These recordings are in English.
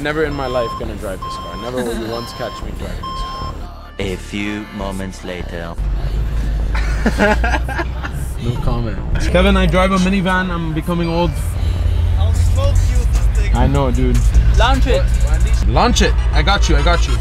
Never in my life gonna drive this car. Never will you once catch me driving this car. A few moments later. No comment. Kevin, I drive a minivan. I'm becoming old. I'll smoke you with this thing. I know, dude. Launch it. Launch it. I got you. I got you.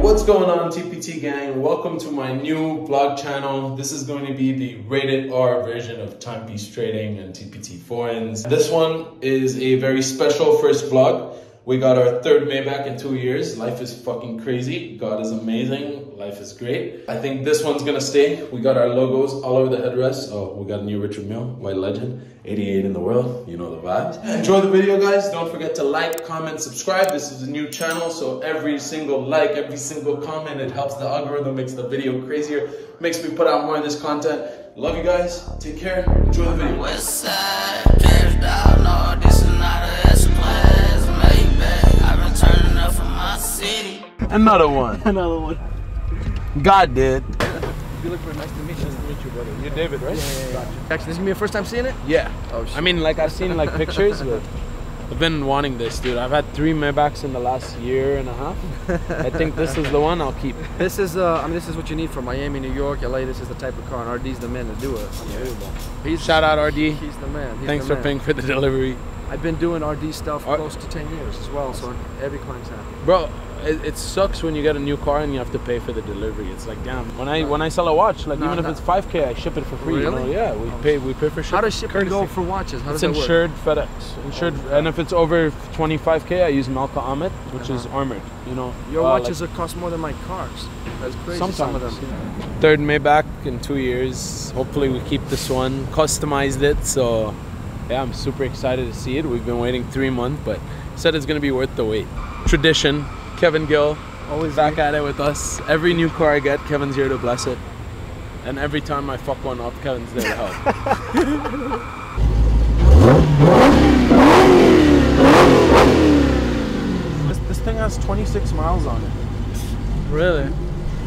What's going on, TPT gang? Welcome to my new vlog channel. This is going to be the rated R version of Timepiece Trading and TPT Foreigns. This one is a very special first vlog. We got our third Maybach in 2 years. Life is fucking crazy. God is amazing. Life is great. I think this one's gonna stay. We got our logos all over the headrest. Oh, we got a new Richard Mille, white legend. 88 in the world. You know the vibes. Enjoy the video, guys. Don't forget to like, comment, subscribe. This is a new channel, so every single like, every single comment, it helps the algorithm, makes the video crazier, makes me put out more of this content. Love you guys. Take care. Enjoy the video. Westside, drift down, no, this is not a S-Class Maybach. I've been turning up for my city. Another one. Another one. God did. You look very nice to meet you. Nice to meet you, brother. You're David, right? Yeah. Gotcha. Actually, this is your first time seeing it? Yeah. Oh, shit. I mean, like, I've seen, like, pictures, but I've been wanting this, dude. I've had 3 Maybachs in the last year and a half. I think this is the one I'll keep. This is, I mean, this is what you need from Miami, New York, LA. This is the type of car, and RD's the man to do it. Unbelievable. Yeah. Shout out, RD. He's the man. He's Thanks the man. For paying for the delivery. I've been doing RD stuff close to 10 years as well, so every client's happy. Bro. It sucks when you get a new car and you have to pay for the delivery. It's like, damn. When I sell a watch, like even if it's 5K, I ship it for free. Really? You know? Yeah, we pay for shipping. How does shipping go for watches? How does it work? It's insured FedEx. Insured, and if it's over 25K, I use Malca Amit, which is armored. You know, your watches like, cost more than my cars. That's crazy. Sometimes. Some of them. Yeah. Third Maybach in 2 years. Hopefully we keep this one. Customized it, so yeah, I'm super excited to see it. We've been waiting 3 months, but said it's gonna be worth the wait. Tradition. Kevin Gill, always back at it with us. Every new car I get, Kevin's here to bless it. And every time I fuck one up, Kevin's there to help. This thing has 26 miles on it. Really?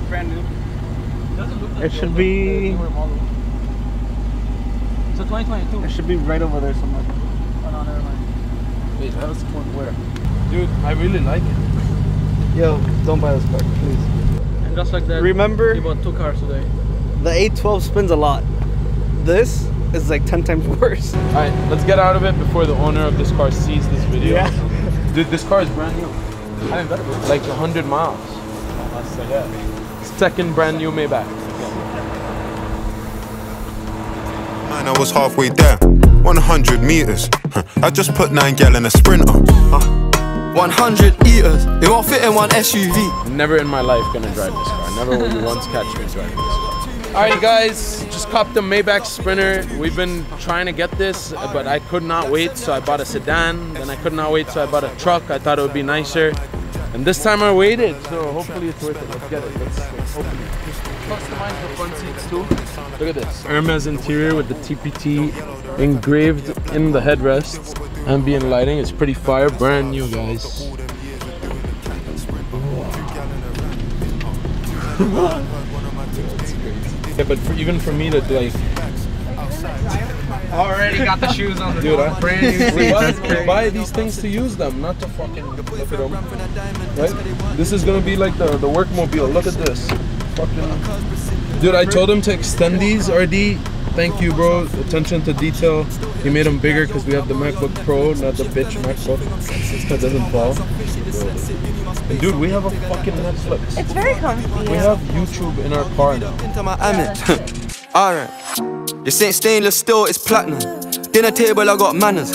Brand new. It doesn't look like it should be... It's a 2022. It should be right over there somewhere. Oh no, never mind. Wait, that was the point where? Dude, I really like it. Yo, don't buy this car, please. And just like that, remember, you bought 2 cars today. The 812 spins a lot. This is like 10 times worse. All right, let's get out of it before the owner of this car sees this video. Yeah. Dude, this car is brand new. I didn't bet it. Like 100 miles. Oh, that's like that. Second brand new Maybach. Man, I was halfway there. 100 meters. I just put 9 gal in a Sprinter. 100 eaters, it won't fit in one SUV. Never in my life gonna drive this car. Never will you once catch me driving this car. Alright guys, just copped the Maybach Sprinter. We've been trying to get this, but I could not wait, so I bought a sedan. Then I could not wait, so I bought a truck. I thought it would be nicer. And this time I waited, so hopefully it's worth it. Let's get it. Let's open it. Customize the front seats too. Look at this. Hermes interior with the TPT engraved in the headrest. Ambient lighting, it's pretty fire, brand new, guys. Yeah, but even for me to like... Already got the shoes on the Dude, I brand new. We buy these things to use them, not to fucking look at them. Right? This is gonna be like the workmobile, look at this. Fucking... Dude, I told him to extend these, RD. Thank you, bro. Attention to detail. He made them bigger because we have the MacBook Pro, not the bitch MacBook. That doesn't fall. And dude, we have a fucking Netflix. It's very comfy. We have YouTube in our car now. Alright. This ain't stainless steel, it's platinum. Dinner table, I got manners.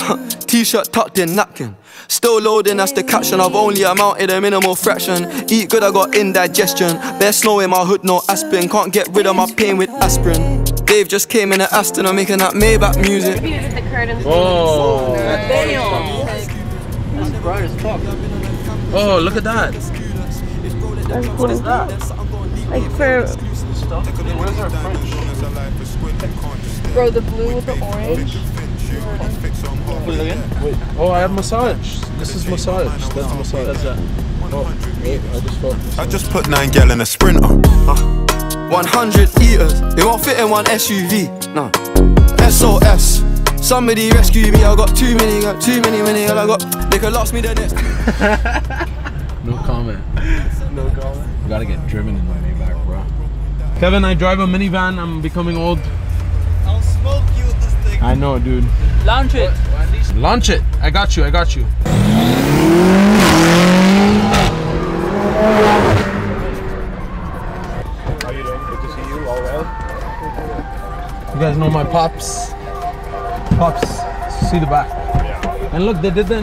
T-shirt tucked in, napkin. Still loading, that's the caption. I've only amounted a minimal fraction. Eat good, I got indigestion. Bare snow in my hood, no aspirin. Can't get rid of my pain with aspirin. Dave just came in at Aston, I'm making that Maybach music. Oh, damn. That's bright as fuck. Oh, look at that. What is that? Like for... Where's our French? Bro, the blue with the orange. Put it again? Wait. Oh, I have massage. This is massage. That's massage. That's that. Oh, wait, I just felt. I just put 9 gal in a Sprinter. 100 eaters. It won't fit in one SUV. No. SOS. Somebody rescue me. I got too many. I got. They could last me the next. No comment. No comment. We gotta get driven in my Maybach, bro. Kevin, I drive a minivan. I'm becoming old. I'll smoke you with this thing. I know, dude. Launch it. Launch it. I got you. I got you. How you doing? Good to see you. All well? You guys know my pops. Pops. See the back. And look, they did the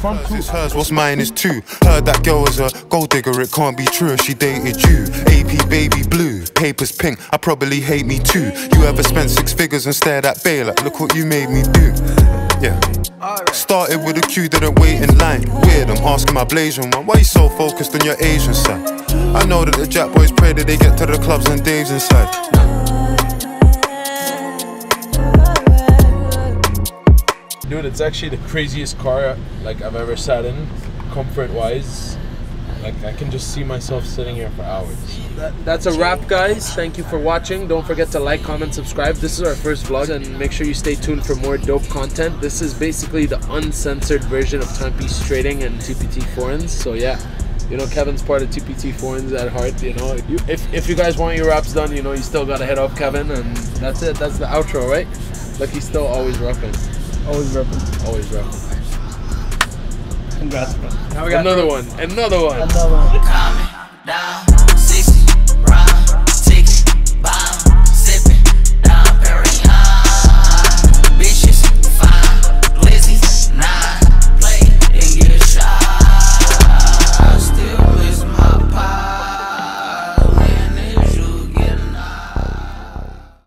front too. It's hers, what's mine is two. Heard that girl was a gold digger, it can't be true if she dated you. AP baby blue, papers pink, I probably hate me too. You ever spent 6 figures and stared at Baylor? Look what you made me do. Yeah. Started with a queue, didn't wait in line. Weird, I'm asking my Blasian one, why you so focused on your Asian side? I know that the Jack boys pray that they get to the clubs and Dave's inside. Dude, it's actually the craziest car like I've ever sat in, comfort-wise. Like I can just see myself sitting here for hours. That's a wrap, guys. Thank you for watching. Don't forget to like, comment, subscribe. This is our first vlog, and make sure you stay tuned for more dope content. This is basically the uncensored version of Timepiece Trading and TPT Foreigns. So yeah, you know Kevin's part of TPT Foreigns at heart. You know, if you guys want your wraps done, you know you still gotta hit up Kevin, and that's it. That's the outro, right? Like he's still always repping. Always repping. Always repping. Congrats, bro. Now we got another one. Another one. Another one.